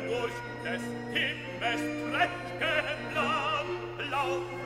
durch des Himmels Trächtenland lauf.